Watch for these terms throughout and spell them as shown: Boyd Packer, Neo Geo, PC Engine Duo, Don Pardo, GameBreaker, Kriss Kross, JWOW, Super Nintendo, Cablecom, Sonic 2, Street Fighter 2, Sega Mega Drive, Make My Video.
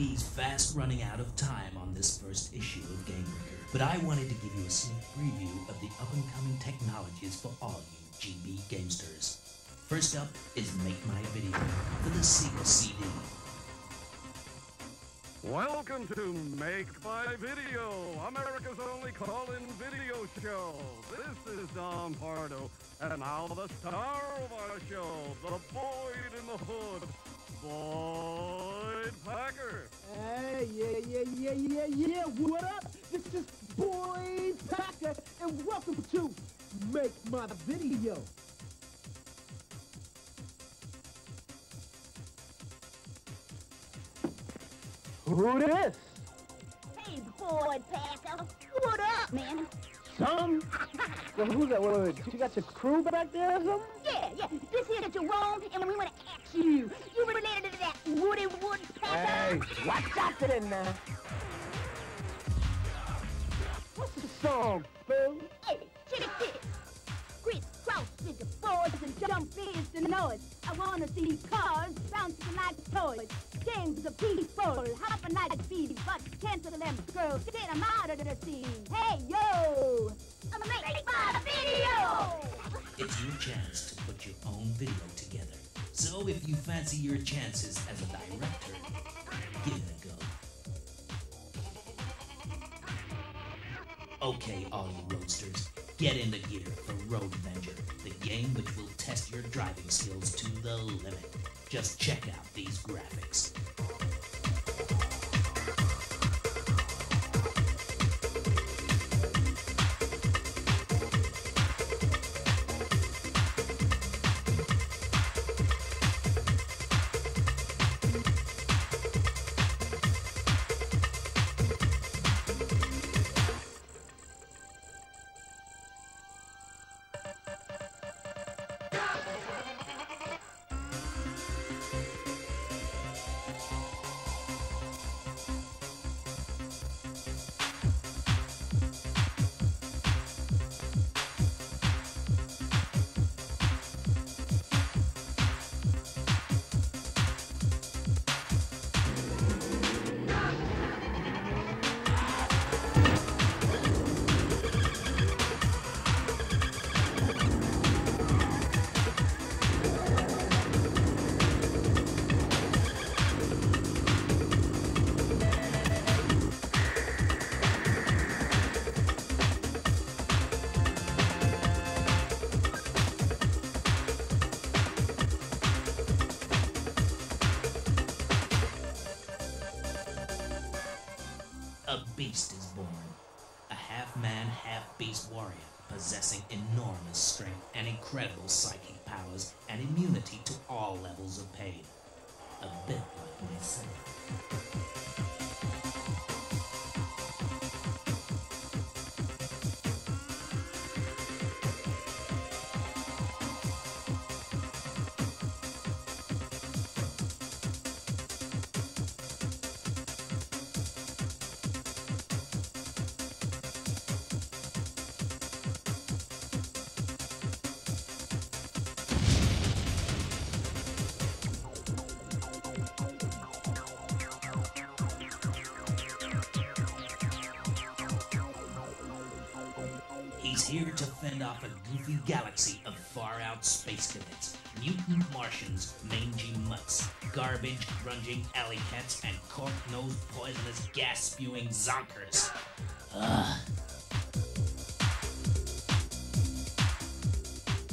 DVDs fast running out of time on this first issue of GameBreaker, but I wanted to give you a sneak preview of the up-and-coming technologies for all you GB gamesters. First up is Make My Video for the Sega CD. Welcome to Make My Video, America's only call-in video show. This is Don Pardo, and now the star of our show, the Boyd in the Hood, Boyd Packer. Hey, yeah, what up? This is Boyd Packer, and welcome to Make My Video. Who this? Hey, Boyd Packer. What up, man? Some? Well, who's that? Wait, you got your crew back there or something? Yeah. This here that you wrong, and we want to ask you. You related to that Woody Woodpecker? Hey, watch out for them now. What's the song, Bill? Hey, check this. Chris Cross with the boys and jump is the noise. I want to see cars bouncing like toys. Gangs of people hopping like bees, but cancel them girls, get them out of the scene. Hey, yo! I'm gonna make my video! It's your chance to put your own video together. So if you fancy your chances as a director, give it a go. Okay, all you roadsters, get into gear for Road Avenger, the game which will test your driving skills to the limit. Just check out these graphics. A beast is born, a half-man, half-beast warrior possessing enormous strength and incredible psychic powers and immunity to all levels of pain, a bit like myself. He's here to fend off a goofy galaxy of far-out space cadets, mutant Martians, mangy mutts, garbage-grunging alley cats, and cork-nosed, poisonous, gas-spewing zonkers. Ugh.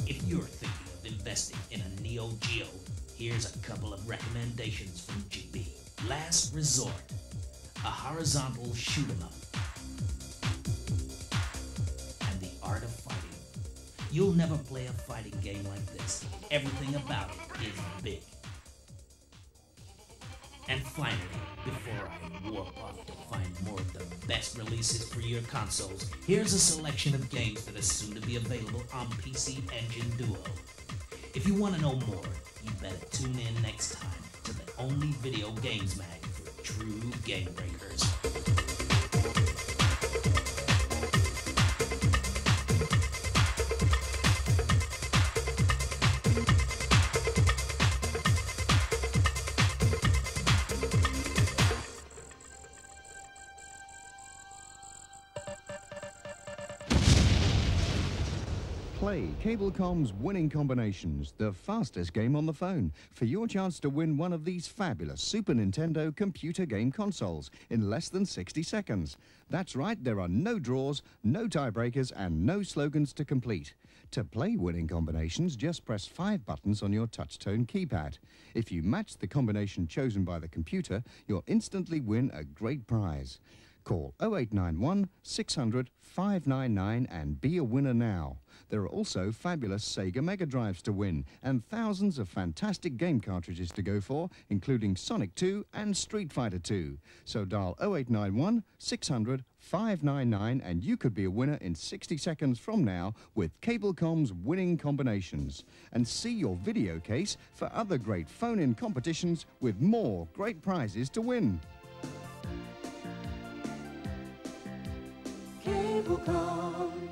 If you're thinking of investing in a Neo Geo, here's a couple of recommendations from GB. Last Resort, a horizontal shoot-em-up. Art of Fighting. You'll never play a fighting game like this. Everything about it is big. And finally, before I warp off to find more of the best releases for your consoles, here's a selection of games that are soon to be available on PC Engine Duo. If you want to know more, you better tune in next time to the only video games mag for true game breakers. Play, Cablecom's winning combinations, the fastest game on the phone, for your chance to win one of these fabulous Super Nintendo computer game consoles in less than 60 seconds. That's right, there are no draws, no tiebreakers and no slogans to complete. To play winning combinations, just press 5 buttons on your touch-tone keypad. If you match the combination chosen by the computer, you'll instantly win a great prize. Call 0891 600 599 and be a winner now. There are also fabulous Sega Mega Drives to win and thousands of fantastic game cartridges to go for, including Sonic 2 and Street Fighter 2. So dial 0891 600 599 and you could be a winner in 60 seconds from now with Cablecom's winning combinations. And see your video case for other great phone-in competitions with more great prizes to win. Cablecom.